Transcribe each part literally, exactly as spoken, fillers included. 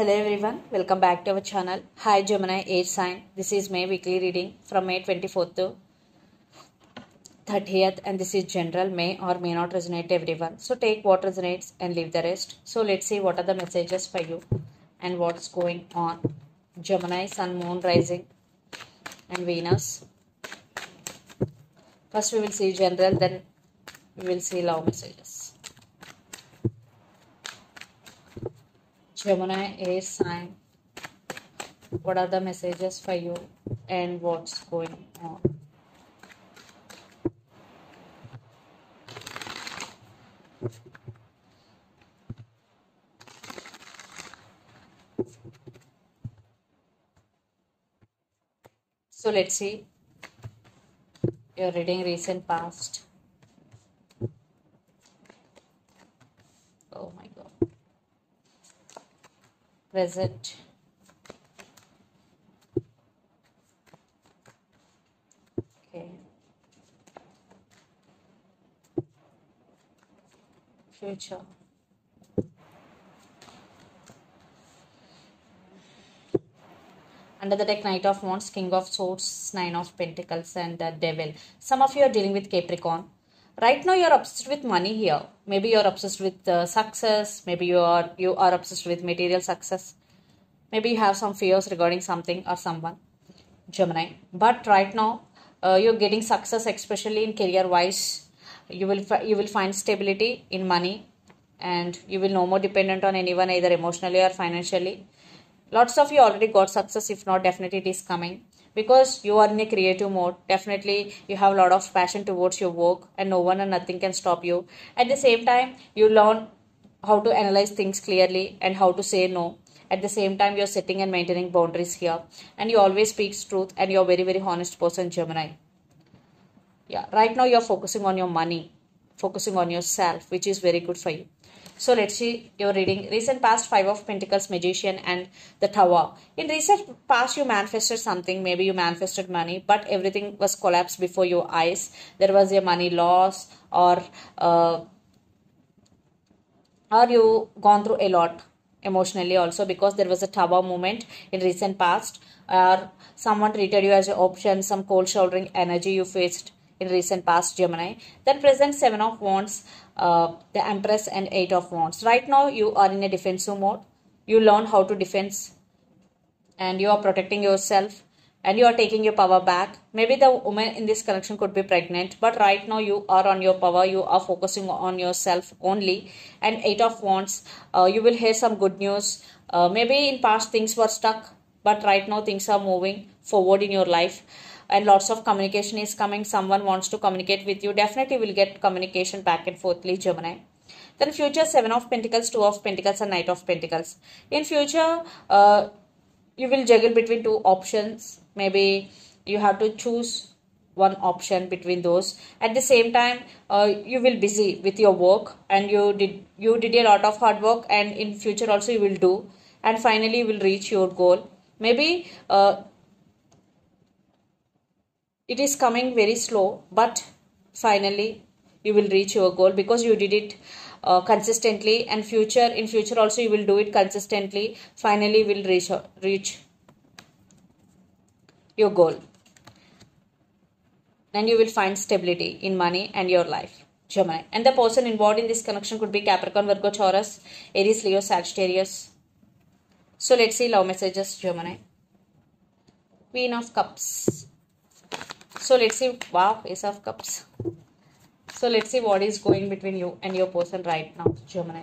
Hello everyone, welcome back to our channel. Hi Gemini age sign. This is May weekly reading from May twenty-fourth to thirtieth, and this is general, may or may not resonate everyone. So take what resonates and leave the rest. So let's see what are the messages for you and what's going on. Gemini, Sun, Moon, Rising and Venus. First we will see general, then we will see love messages. Gemini, age sign, what are the messages for you and what's going on? So let's see your reading, recent past. Oh my God. Present, okay, future. Under the deck, Knight of Wands, King of Swords, Nine of Pentacles and the Devil. Some of you are dealing with Capricorn. Right now, you're obsessed with money here. Maybe you're obsessed with uh, success. Maybe you are, you are obsessed with material success. Maybe you have some fears regarding something or someone, Gemini. But right now, uh, you're getting success, especially in career-wise. You will, you will find stability in money and you will no more dependent on anyone, either emotionally or financially. Lots of you already got success. If not, definitely it is coming. Because you are in a creative mode, definitely you have a lot of passion towards your work and no one or nothing can stop you. At the same time, you learn how to analyze things clearly and how to say no. At the same time, you are setting and maintaining boundaries here. And you always speak truth and you are a very, very honest person, Gemini. Yeah, right now you are focusing on your money, focusing on yourself, which is very good for you. So let's see your reading. Recent past, Five of Pentacles, Magician and the Tower. In recent past, you manifested something. Maybe you manifested money, but everything was collapsed before your eyes. There was a money loss or, uh, or you gone through a lot emotionally also, because there was a Tower moment in recent past. Or someone treated you as an option, some cold shouldering energy you faced in recent past, Gemini. Then present, Seven of Wands, uh, the Empress and Eight of Wands. Right now you are in a defensive mode. You learn how to defense and you are protecting yourself and you are taking your power back. Maybe the woman in this connection could be pregnant, but right now you are on your power. You are focusing on yourself only. And Eight of Wands, uh, you will hear some good news. Uh, maybe in past things were stuck, but right now things are moving forward in your life. And lots of communication is coming. Someone wants to communicate with you. Definitely will get communication back and forthly, Gemini. Then future, Seven of Pentacles, Two of Pentacles and Knight of Pentacles. In future, uh, you will juggle between two options. Maybe you have to choose one option between those. At the same time, uh, you will busy with your work and you did, you did a lot of hard work, and in future also you will do. And finally, you will reach your goal. Maybe... Uh, It is coming very slow, but finally you will reach your goal because you did it uh, consistently. And future, in future also you will do it consistently. Finally, you will reach reach your goal. Then you will find stability in money and your life, Gemini. And the person involved in this connection could be Capricorn, Virgo, Taurus, Aries, Leo, Sagittarius. So let's see love messages, Gemini. Queen of Cups. So let's see, wow, Ace of Cups. So let's see what is going between you and your person right now, Gemini.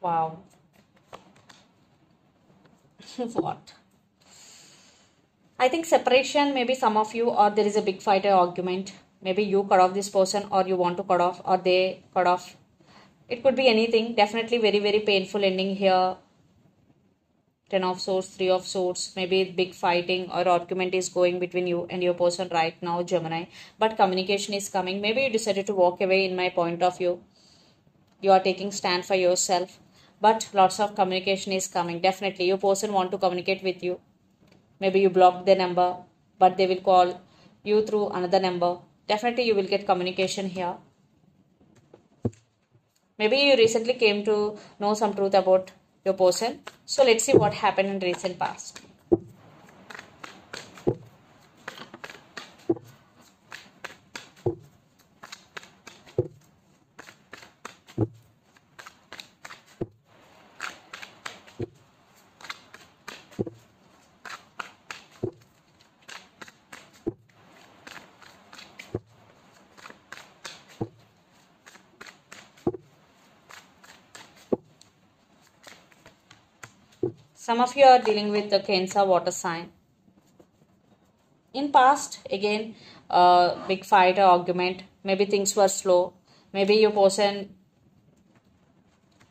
Wow. What? I think separation, maybe some of you, or there is a big fight or argument. Maybe you cut off this person, or you want to cut off, or they cut off. It could be anything. Definitely very, very painful ending here. Ten of Swords, Three of Swords. Maybe big fighting or argument is going between you and your person right now, Gemini. But communication is coming. Maybe you decided to walk away in my point of view. You are taking stand for yourself. But lots of communication is coming. Definitely your person want to communicate with you. Maybe you blocked their number, but they will call you through another number. Definitely you will get communication here. Maybe you recently came to know some truth about your person. So let's see what happened in recent past. Some of you are dealing with the Cancer water sign. In past, again, uh, big fight or argument. Maybe things were slow. Maybe your person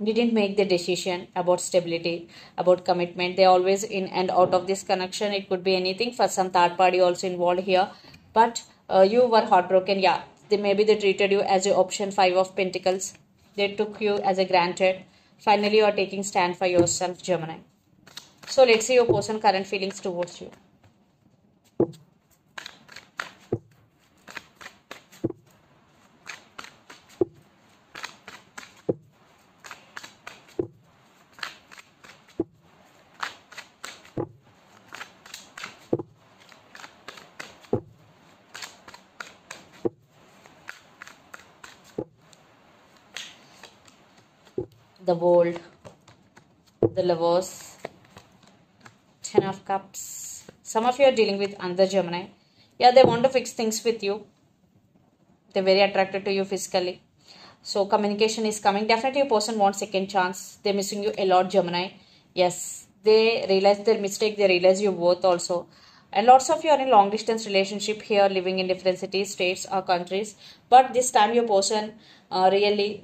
didn't make the decision about stability, about commitment. They're always in and out of this connection. It could be anything, for some third party also involved here. But uh, you were heartbroken. Yeah, they, maybe they treated you as an option. Five of Pentacles. They took you as a granted. Finally, you are taking stand for yourself, Gemini. So let's see your person's current feelings towards you. The World, the Lovers. Ten of Cups. Some of you are dealing with another Gemini. Yeah, they want to fix things with you. They're very attracted to you physically. So communication is coming. Definitely your person wants second chance. They're missing you a lot, Gemini. Yes, they realize their mistake. They realize your worth also. And lots of you are in long distance relationship here, living in different cities, states or countries. But this time your person uh, really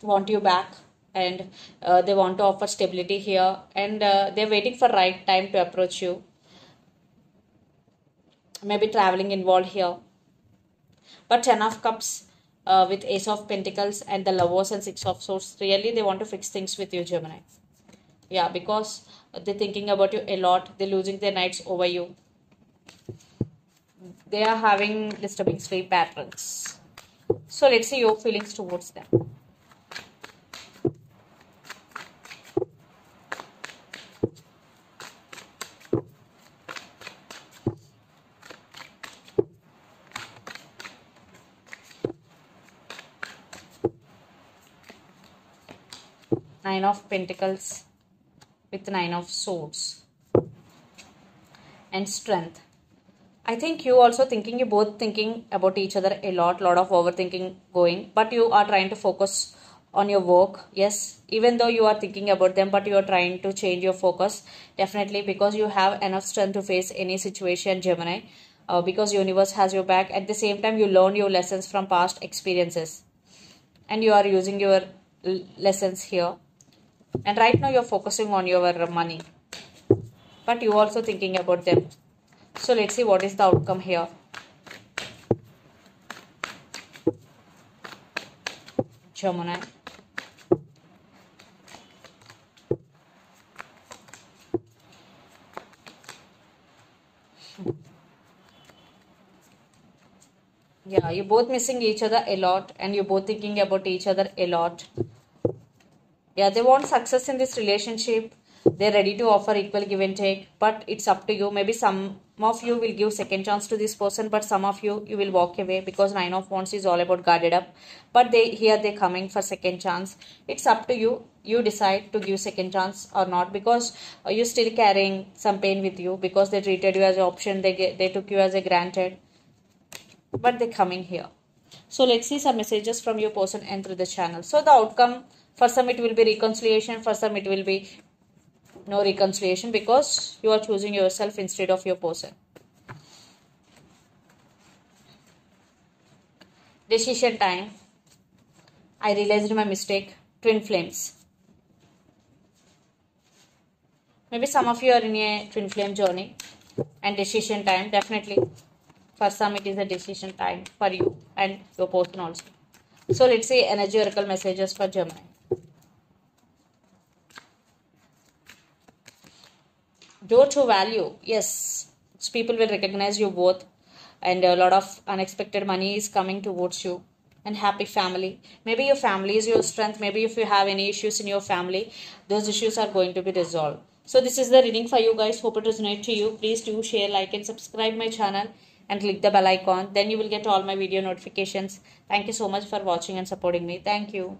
want you back. And uh, they want to offer stability here, and uh, they're waiting for right time to approach you. Maybe traveling involved here. But Ten of Cups uh, with Ace of Pentacles and the Lovers and Six of Swords, really they want to fix things with you, Gemini. Yeah, because they're thinking about you a lot. They're losing their nights over you. They are having disturbing sleep patterns. So let's see your feelings towards them. Nine of Pentacles with Nine of Swords and Strength. I think you also thinking, you both thinking about each other a lot, lot of overthinking going, but you are trying to focus on your work. Yes, even though you are thinking about them, but you are trying to change your focus, definitely, because you have enough strength to face any situation, Gemini, uh, because universe has your back. At the same time, you learn your lessons from past experiences and you are using your lessons here. And right now you're focusing on your money. But you're also thinking about them. So let's see what is the outcome here. Gemini. Yeah, you're both missing each other a lot. And you're both thinking about each other a lot. Yeah, they want success in this relationship. They're ready to offer equal give and take. But it's up to you. Maybe some of you will give second chance to this person. But some of you, you will walk away. Because Nine of Wands is all about guarded up. But they here they're coming for second chance. It's up to you. You decide to give second chance or not. Because you're still carrying some pain with you. Because they treated you as an option. They, get, they took you as a granted. But they're coming here. So let's see some messages from your person and through the channel. So the outcome... For some it will be reconciliation, for some it will be no reconciliation because you are choosing yourself instead of your person. Decision time. I realized my mistake. twin flames. Maybe some of you are in a twin flame journey and decision time. Definitely for some it is a decision time for you and your person also. So let's see energy oracle messages for Gemini. Due to value, yes, people will recognize you both, and a lot of unexpected money is coming towards you, and happy family. Maybe your family is your strength. Maybe if you have any issues in your family, those issues are going to be resolved. So this is the reading for you guys. Hope it resonates to you. Please do share, like and subscribe my channel and click the bell icon. Then you will get all my video notifications. Thank you so much for watching and supporting me. Thank you.